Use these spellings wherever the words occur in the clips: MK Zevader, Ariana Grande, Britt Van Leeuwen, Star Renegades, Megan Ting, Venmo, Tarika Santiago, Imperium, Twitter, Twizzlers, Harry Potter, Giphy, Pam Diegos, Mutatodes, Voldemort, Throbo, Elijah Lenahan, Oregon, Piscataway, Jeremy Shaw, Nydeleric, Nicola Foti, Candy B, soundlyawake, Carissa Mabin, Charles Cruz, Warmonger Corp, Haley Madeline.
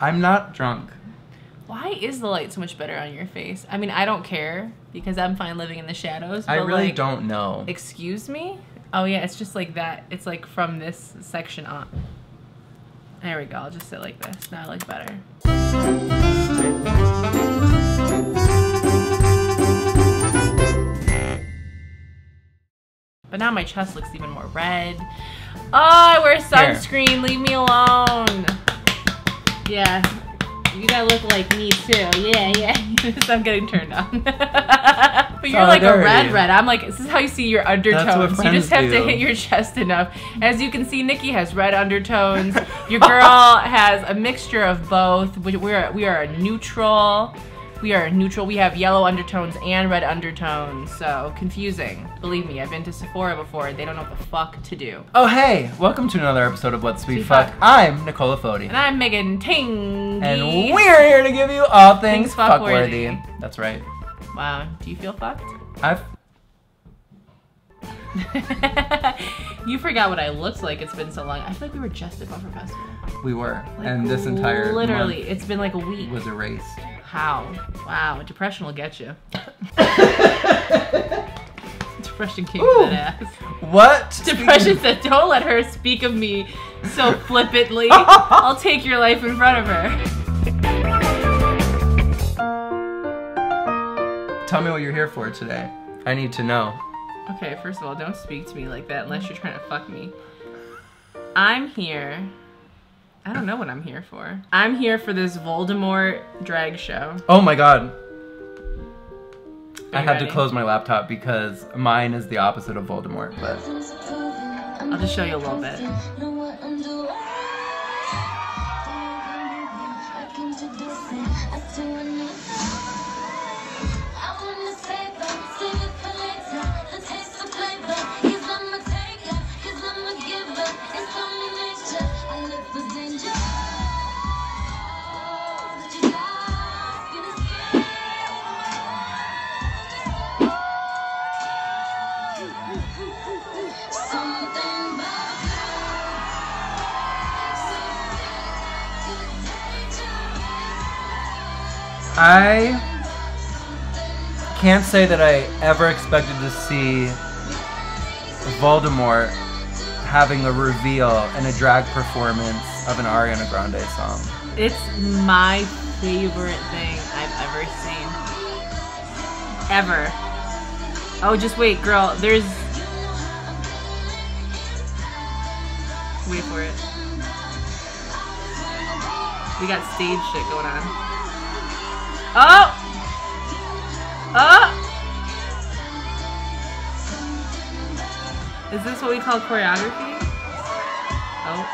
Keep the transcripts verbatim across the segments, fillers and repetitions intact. I'm not drunk. Why is the light so much better on your face? I mean, I don't care because I'm fine living in the shadows. But I really like, don't know. Excuse me? Oh yeah, it's just like that. It's like from this section on. There we go, I'll just sit like this. Now I look better. But now my chest looks even more red. Oh, I wear sunscreen, Here. Leave me alone. Yeah, you gotta look like me too. Yeah, yeah. I'm getting turned on. But you're Solidarity. Like a red red. I'm like, this is how you see your undertones. You just have do. to hit your chest enough. As you can see, Nikki has red undertones. Your girl has a mixture of both. We, we are we are a neutral. We are neutral. We have yellow undertones and red undertones, so confusing. Believe me, I've been to Sephora before. They don't know what the fuck to do. Oh, hey! Welcome to another episode of Let's Sweet Fuck. Fuck. I'm Nicola Foti. And I'm Megan Ting. And we're here to give you all things, things fuckworthy. Fuck That's right. Wow. Do you feel fucked? I've... You forgot what I looked like. It's been so long. I feel like we were just at Buffer Festival. We were. Like, and this entire Literally. Month it's been like a week. Was erased. How? Wow, depression will get you. Depression came Ooh, to that ass. What? Depression said, don't let her speak of me so flippantly. I'll take your life in front of her. Tell me what you're here for today. I need to know. Okay, first of all, don't speak to me like that unless you're trying to fuck me. I'm here. I don't know what I'm here for. I'm here for this Voldemort drag show. Oh my god. I had ready? to close my laptop because mine is the opposite of Voldemort, but... I'll just show you a little bit. I can't say that I ever expected to see Voldemort having a reveal and a drag performance of an Ariana Grande song. It's my favorite thing I've ever seen. Ever. Oh, just wait, girl. There's... Wait for it. We got stage shit going on. Oh! Oh! Is this what we call choreography? Oh.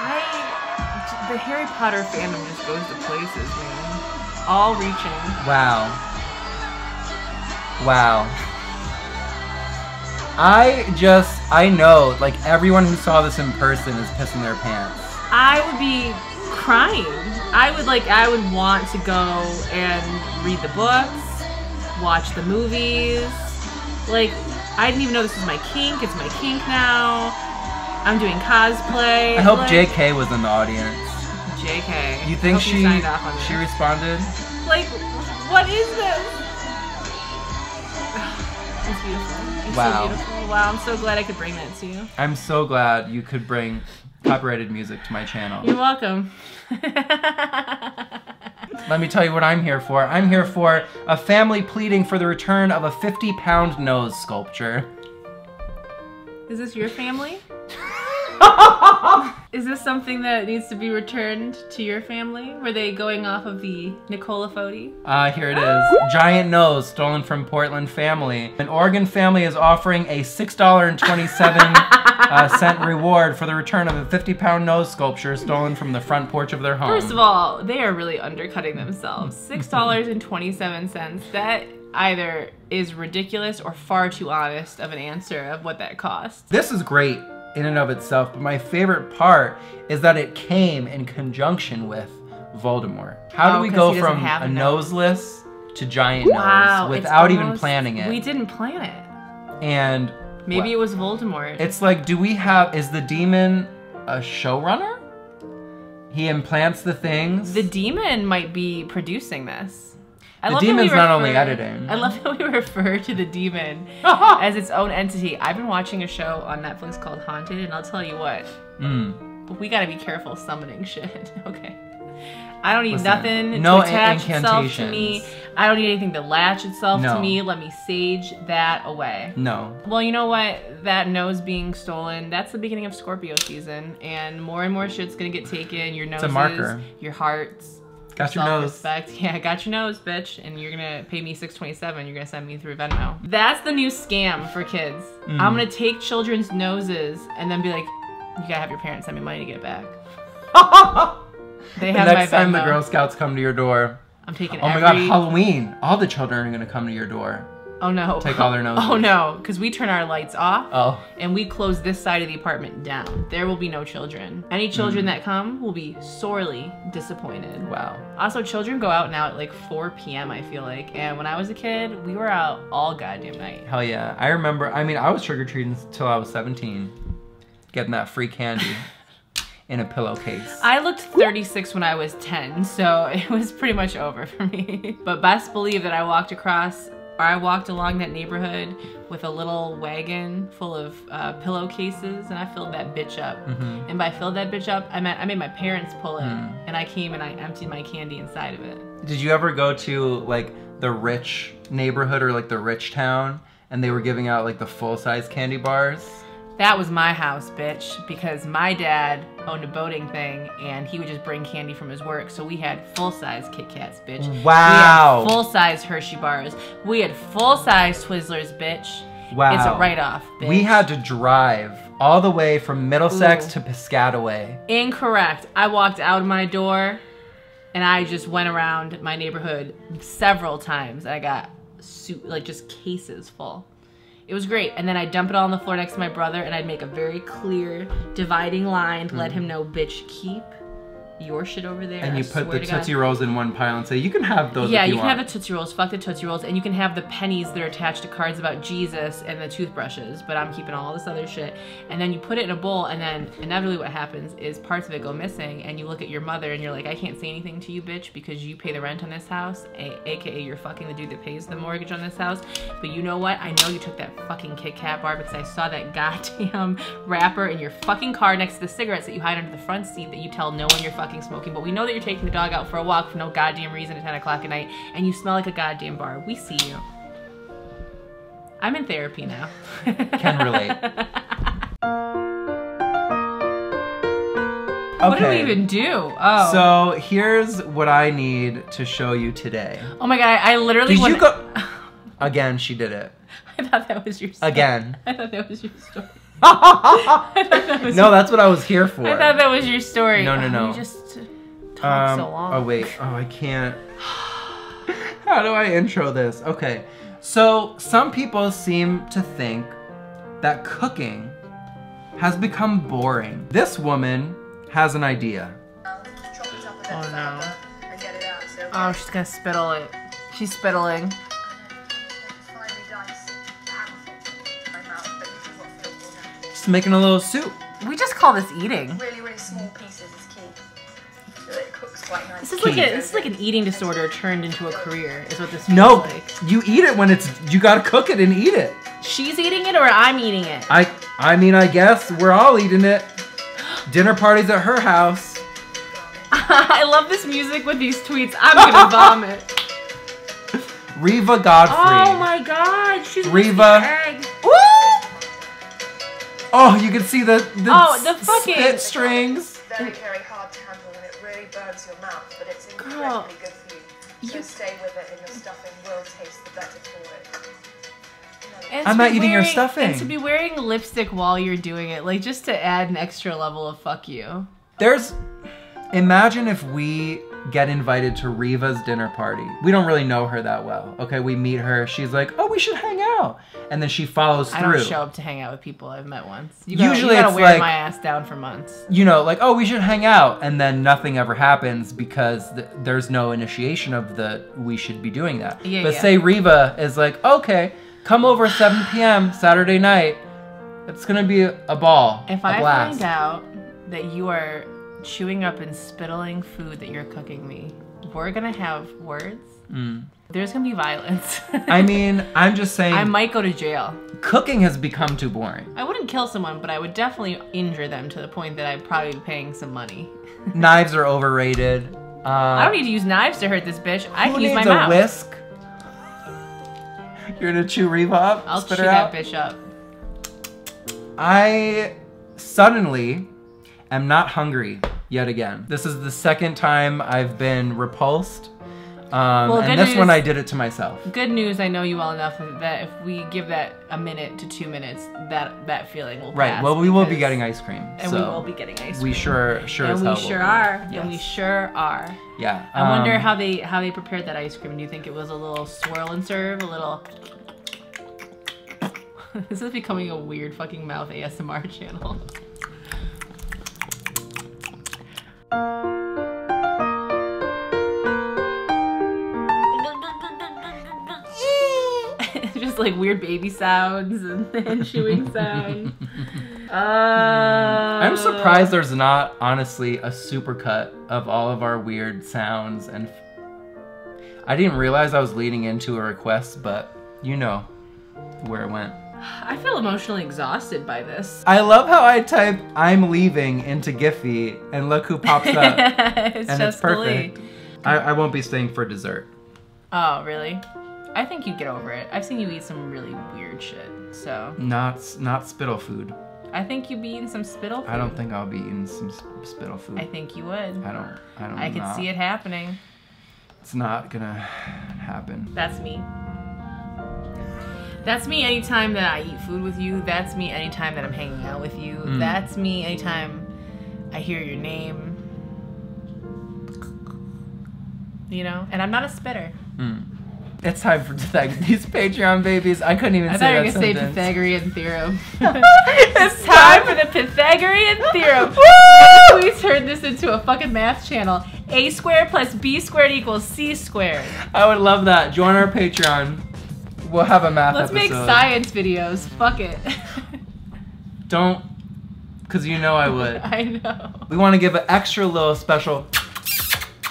I... The Harry Potter fandom just goes to places, man. All reaching. Wow. Wow. I just, I know, like, everyone who saw this in person is pissing their pants. I would be crying. I would, like, I would want to go and read the books, watch the movies. Like, I didn't even know this was my kink. It's my kink now. I'm doing cosplay. I hope like, J K was in the audience. J K. You think she on she responded? Like, what is this? It's beautiful. It's wow. So beautiful. Wow, I'm so glad I could bring that to you. I'm so glad you could bring copyrighted music to my channel. You're welcome. Let me tell you what I'm here for. I'm here for a family pleading for the return of a fifty pound nose sculpture. Is this your family? Is this something that needs to be returned to your family? Were they going off of the Nicola Foti? Ah, uh, here it is. Giant nose stolen from Portland family. An Oregon family is offering a six dollars and twenty-seven cents uh, cent reward for the return of a fifty pound nose sculpture stolen from the front porch of their home. First of all, they are really undercutting themselves. six dollars and twenty-seven cents. That either is ridiculous or far too honest of an answer of what that cost. This is great in and of itself, but my favorite part is that it came in conjunction with Voldemort. How do oh, we go from a, a noseless to giant wow, nose without almost, even planning it? We didn't plan it. And maybe what? It was Voldemort. It's like, do we have, is the demon a showrunner? He implants the things. The demon might be producing this. I the love demon's that we refer, not only editing. I love that we refer to the demon as its own entity. I've been watching a show on Netflix called Haunted, and I'll tell you what. Mm. But we gotta be careful summoning shit, okay? I don't need Listen, nothing no to attach itself to me. I don't need anything to latch itself no. to me. Let me sage that away. No. Well, you know what? That nose being stolen, that's the beginning of Scorpio season. And more and more shit's going to get taken. Your noses, it's a marker. Your hearts. Got your nose. Yeah, got your nose, bitch. And you're going to pay me six twenty-seven. You're going to send me through Venmo. That's the new scam for kids. Mm. I'm going to take children's noses and then be like, you got to have your parents send me money to get it back. They have the next my time the Girl Scouts come to your door. I'm taking Oh every... my god, Halloween. All the children are going to come to your door. Oh no. Take all their noses. Oh no, because we turn our lights off oh. and we close this side of the apartment down. There will be no children. Any children mm. that come will be sorely disappointed. Wow. Also, children go out now at like four P M I feel like. And when I was a kid, we were out all goddamn night. Hell yeah. I remember, I mean, I was trick-or-treating until I was seventeen. Getting that free candy. In a pillowcase. I looked thirty-six when I was ten, so it was pretty much over for me. But best believe that I walked across, or I walked along that neighborhood with a little wagon full of uh, pillowcases, and I filled that bitch up. Mm-hmm. And by filled that bitch up, I meant I made my parents pull it, mm. and I came and I emptied my candy inside of it. Did you ever go to like the rich neighborhood or like the rich town, and they were giving out like the full-size candy bars? That was my house, bitch, because my dad owned a boating thing and he would just bring candy from his work. So we had full-size Kit Kats, bitch. Wow. We had full-size Hershey bars. We had full-size Twizzlers, bitch. Wow. It's a write-off, bitch. We had to drive all the way from Middlesex Ooh. to Piscataway. Incorrect. I walked out of my door and I just went around my neighborhood several times. I got like just cases full. It was great, and then I'd dump it all on the floor next to my brother, and I'd make a very clear dividing line to mm. let him know, bitch, keep your shit over there. And you I put the Tootsie God. Rolls in one pile and say, you can have those Yeah, if you, you can want. have the Tootsie Rolls, fuck the Tootsie Rolls, and you can have the pennies that are attached to cards about Jesus and the toothbrushes, but I'm keeping all this other shit. And then you put it in a bowl, and then inevitably what happens is parts of it go missing, and you look at your mother, and you're like, I can't say anything to you, bitch, because you pay the rent on this house, a aka you're fucking the dude that pays the mortgage on this house, but you know what? I know you took that fucking Kit Kat bar because I saw that goddamn wrapper in your fucking car next to the cigarettes that you hide under the front seat that you tell no one you're fucking smoking, but we know that you're taking the dog out for a walk for no goddamn reason at ten o'clock at night, and you smell like a goddamn bar. We see you. I'm in therapy now. Can relate. Okay. What do we even do? Oh. So here's what I need to show you today. Oh my god, I literally. Did wanna... you go? Again, she did it. I thought that was your story. Again. I thought that was your story. that no, your... that's what I was here for. I thought that was your story. No, no, no. You just talk um, so long. Oh, wait. Oh, I can't. How do I intro this? Okay. So, some people seem to think that cooking has become boring. This woman has an idea. Oh, no. Oh, she's gonna spittle it. She's spittling. Making a little soup. We just call this eating. Really, really small pieces is key. So it cooks quite nice. This is key. like a, this is like an eating disorder turned into a career. Is what this feels no, like. You eat it when it's. You gotta cook it and eat it. She's eating it, or I'm eating it. I, I mean, I guess we're all eating it. Dinner parties at her house. I love this music with these tweets. I'm gonna vomit. Reva Godfrey. Oh my God, she's Reva. Egg. Woo! Oh, you can see the, the, oh, the fucking spit strings. It's very, very hard to handle and it really burns your mouth, but it's incredibly Girl, good for you. So you... stay with it and your stuffing will taste the better for it. You know, I'm not eating wearing, your stuffing. And to be wearing lipstick while you're doing it, like just to add an extra level of fuck you. There's, imagine if we get invited to Reva's dinner party. We don't really know her that well. Okay, we meet her. She's like, oh, we should hang out. And then she follows through. I don't show up to hang out with people I've met once. You gotta, Usually you gotta it's wear like, my ass down for months. You know, like, oh, we should hang out. And then nothing ever happens because th there's no initiation of the, we should be doing that. Yeah, but yeah. say Reva is like, okay, come over seven p m Saturday night. It's gonna be a ball. If a I blast. find out that you are chewing up and spittling food that you're cooking me, we're gonna have words. Mm. There's gonna be violence. I mean, I'm just saying. I might go to jail. Cooking has become too boring. I wouldn't kill someone, but I would definitely injure them to the point that I'd probably be paying some money. Knives are overrated. Uh, I don't need to use knives to hurt this bitch. I can use my mouth. Who needs a whisk? You're gonna chew Reva up? I'll chew that bitch up. I suddenly am not hungry yet again. This is the second time I've been repulsed. Um, well, and this news, one I did it to myself. Good news, I know you well enough that if we give that a minute to two minutes, that that feeling will pass. Right, well we will be getting ice cream. And so we will be getting ice cream. We sure, sure and as hell we sure will are, yes. And we sure are. Yeah. I um, wonder how they, how they prepared that ice cream. Do you think it was a little swirl and serve, a little... This is becoming a weird fucking mouth A S M R channel. Just like weird baby sounds and, and chewing sounds. uh, I'm surprised there's not, honestly, a supercut of all of our weird sounds. And I didn't realize I was leading into a request, but you know where it went. I feel emotionally exhausted by this. I love how I type "I'm leaving" into Giphy and look who pops up. It's and just it's perfect. I, I won't be staying for dessert. Oh, really? I think you'd get over it. I've seen you eat some really weird shit, so. Not, not spittle food. I think you'd be eating some spittle food. I don't think I'll be eating some spittle food. I think you would. I don't, I don't I could not. see it happening. It's not gonna happen. That's me. That's me anytime that I eat food with you. That's me anytime that I'm hanging out with you. Mm. That's me anytime I hear your name. You know? And I'm not a spitter. Mm. It's time for Pythag these Patreon babies. I couldn't even I say that I thought you were going to say Pythagorean theorem. It's time for the Pythagorean theorem. Woo! Please turn this into a fucking math channel. A squared plus B squared equals C squared. I would love that. Join our Patreon. We'll have a math Let's episode. Make science videos. Fuck it. Don't, because you know I would. I know. We want to give an extra little special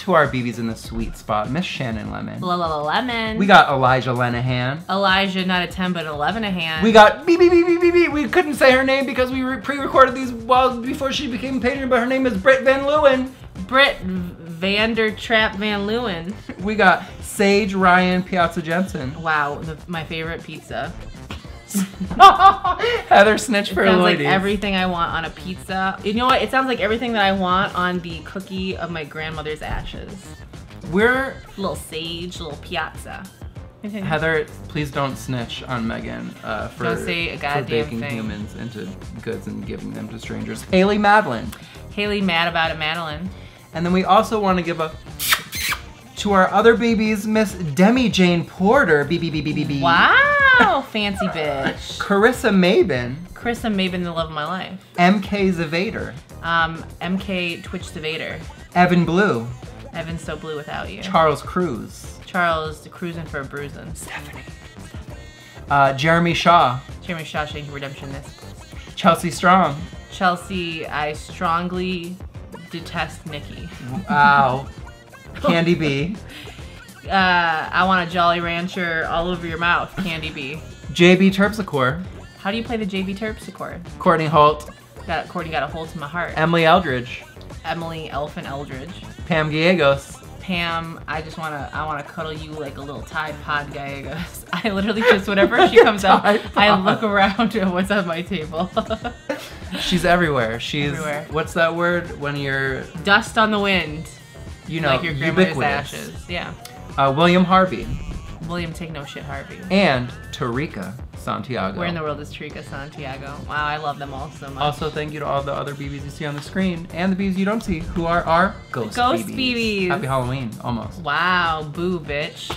to our B Bs in the sweet spot, Miss Shannon Lemon. La la la lemon. We got Elijah Lenahan. Elijah, not a ten, but eleven a hand. We got B B B B B B. We couldn't say her name because we pre-recorded these while before she became patron, but her name is Britt Van Leeuwen. Britt Vandertrap Van Leeuwen. We got Sage Ryan Piazza Jensen. Wow, the, my favorite pizza. Heather Snitch for it sounds like everything I want on a pizza. You know what? It sounds like everything that I want on the cookie of my grandmother's ashes. We're little Sage, little Piazza. Heather, please don't snitch on Megan uh, for, don't say a goddamn for baking thing. humans into goods and giving them to strangers. Haley Madeline. Haley Mad About It Madeline. And then we also want to give a to our other babies, Miss Demi Jane Porter. B B B B B B. Wow, fancy bitch. Carissa Mabin. Carissa Mabin, the love of my life. M K Zevader. Um, M K Twitch Zevader. Evan Blue. Evan's so blue without you. Charles Cruz. Charles, the cruising for a bruising. Stephanie. Uh, Jeremy Shaw. Jeremy Shaw, showing redemption this. Chelsea Strong. Chelsea, I strongly detest Nikki. Wow. Candy B. Uh, I want a Jolly Rancher all over your mouth, Candy B. J B Terpsichore. How do you play the J B Terpsichore? Courtney Holt. Got, Courtney got a hold to my heart. Emily Eldridge. Emily Elfin Eldridge. Pam Diegos. Pam, I just wanna, I wanna cuddle you like a little Tide Pod Gallegos. I literally just, whenever she comes up, I look around at what's on my table. She's everywhere. She's, everywhere. What's that word when you're? Dust on the wind. You know, like your grandmother's ashes. Yeah. Uh, William Harvey. William Take No Shit Harvey. And Tarika Santiago. Where in the world is Tarika Santiago? Wow, I love them all so much. Also, thank you to all the other B Bs you see on the screen and the B Bs you don't see, who are our ghost, ghost B Bs. B Bs. Happy Halloween, almost. Wow, boo, bitch.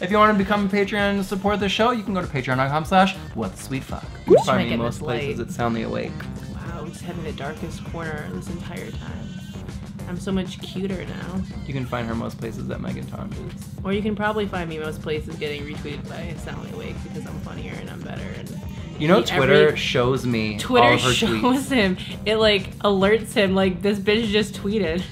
If you want to become a Patreon and support the show, you can go to patreon.com slash whatsweetfuck. You can find me in most places at Soundly Awake. Wow, we just had me the darkest corner this entire time. I'm so much cuter now. You can find her most places at Meghan Tonjes. Or you can probably find me most places getting retweeted by Soundly Wake because I'm funnier and I'm better. And you know, Twitter every... shows me Twitter all of her tweets. Twitter shows him. It like alerts him like this bitch just tweeted.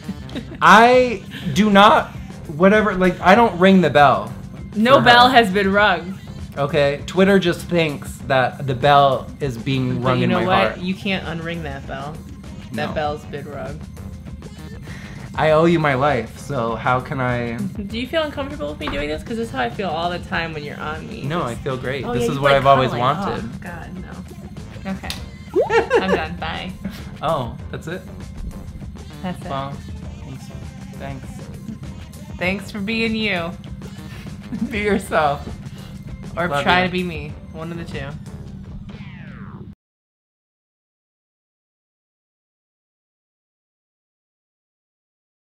I do not, whatever, like I don't ring the bell. No bell has been rung. Okay, Twitter just thinks that the bell is being but rung you in know my what? Heart. You can't unring that bell. That no. bell's been rung. I owe you my life, so how can I... Do you feel uncomfortable with me doing this? Because this is how I feel all the time when you're on me. No, I feel great. Oh, this yeah, is what like I've always like, wanted. Oh, God, no. Okay. I'm done. Bye. Oh, that's it? That's it. Well, thanks. Thanks for being you. Be yourself. Or Love try you. to be me. One of the two.